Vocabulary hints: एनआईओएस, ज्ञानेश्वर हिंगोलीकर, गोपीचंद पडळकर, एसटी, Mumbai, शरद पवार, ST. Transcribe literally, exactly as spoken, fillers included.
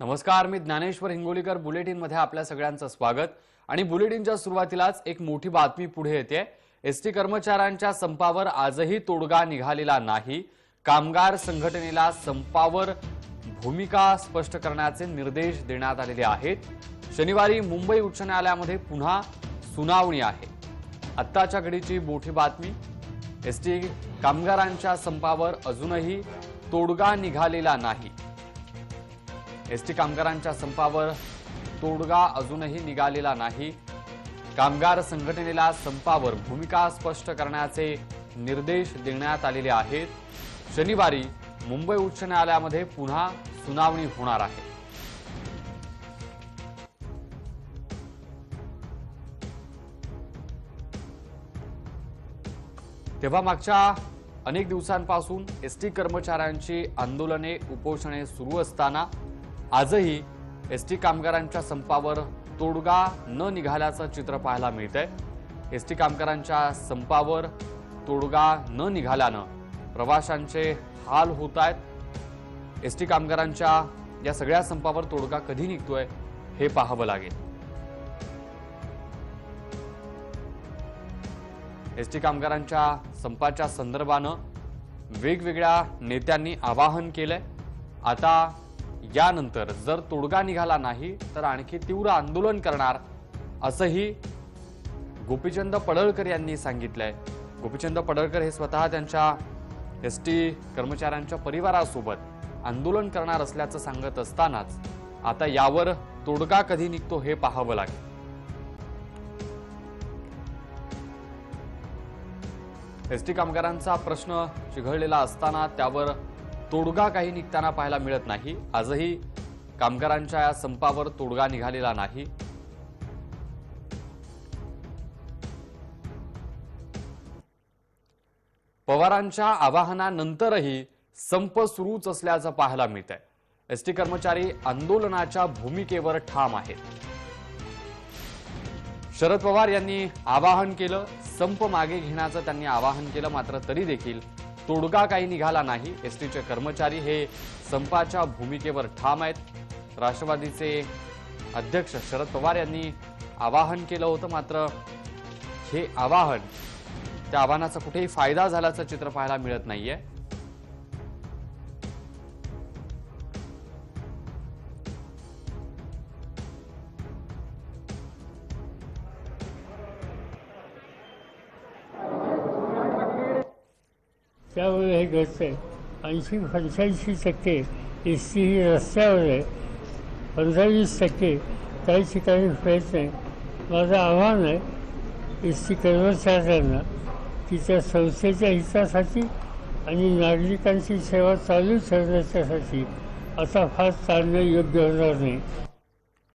नमस्कार, मी ज्ञानेश्वर हिंगोलीकर। बुलेटिन मध्ये आपल्या सगळ्यांचं स्वागत। आणि बुलेटिनच्या सुरुवातीलाच एक मोठी बातमी पुढे येते। एसटी कर्मचाऱ्यांच्या संपावर आजही तोडगा निघालेला नाही। कामगार संघटनेला संपावर भूमिका स्पष्ट करण्याचे निर्देश देण्यात आलेले आहेत। शनिवारी मुंबई उच्च न्यायालयामध्ये पुन्हा सुनावणी आहे। आत्ताच्या घडीची मोठी बातमी, एसटी कामगारांच्या संपावर अजूनही तोडगा निघालेला नाही। एसटी कामगारांच्या संपावर तोडगा अजूनही निघालेला नाही। कामगार संघटनेला संपावर भूमिका स्पष्ट करण्याचे निर्देश देण्यात आलेले आहेत। शनिवारी मुंबई उच्च न्यायालयामध्ये पुन्हा सुनावणी होणार आहे। तेव्हा मागच्या अनेक दिवसांपासून एसटी कर्मचाऱ्यांची आंदोलने उपोषणे सुरू असताना आजही एसटी कामगारांच्या संपावर तोडगा न निघाल्याचं चित्र पाहायला मिळतंय। एसटी कामगारांच्या संपावर तोडगा न निघाल्यानं प्रवाशांचे हाल होत आहेत। एसटी कामगारांच्या या सगळ्या संपावर तोडगा कधी निघतोय हे पाहावं लागेल। एसटी कामगारांच्या संपाच्या संदर्भानं वेगवेगळ्या नेत्यांनी आवाहन केलंय। आता यानंतर जर तोडगा निघाला नाही तर आणखी तीव्र आंदोलन करणार असंही गोपीचंद पडळकर यांनी सांगितलंय। गोपीचंद पडळकर हे स्वतः त्यांच्या एसटी कर्मचाऱ्यांच्या परिवारासोबत आंदोलन करणार असल्याचं सांगत असतानाच आता यावर तोडगा कधी निघतो हे पाहावं लागेल। एसटी कामगारांचा प्रश्न चिघळलेला असताना त्यावर तोडगा काही निघताना पाहायला मिळत नाही। आजही कामगारांच्या या संपावर तोडगा निघालेला नाही। पवारांच्या आवाहनानंतरही संप सुरूच असल्याचं पाहायला मिळतंय। एसटी कर्मचारी आंदोलनाच्या भूमिकेवर ठाम आहेत। शरद पवार यांनी आवाहन केलं, संप मागे घेण्याचं त्यांनी आवाहन केलं, मात्र तरी देखील तोडगा काही निघाला नाही। एसटीचे कर्मचारी हे संपाच्या भूमिकेवर ठाम आहेत। राष्ट्रवादीचे अध्यक्ष शरद पवार यांनी आवाहन केलं होतं, मात्र हे आवाहन त्या आव्हानाचा कुठेही फायदा झाल्याचं चित्र पाहायला मिळत नाहीये। त्यामुळे हे घडते। ऐंशी पंच्याऐंशी टक्के एस टी ही रस्त्यावर आहे, पंधरा वीस टक्के काही ठिकाणी होत नाही। माझं आव्हान आहे एस टी कर्मचाऱ्यांना की त्या संस्थेच्या हितासाठी आणि नागरिकांची सेवा चालू ठेवण्याच्यासाठी असा फार चालणं योग्य होणार नाही।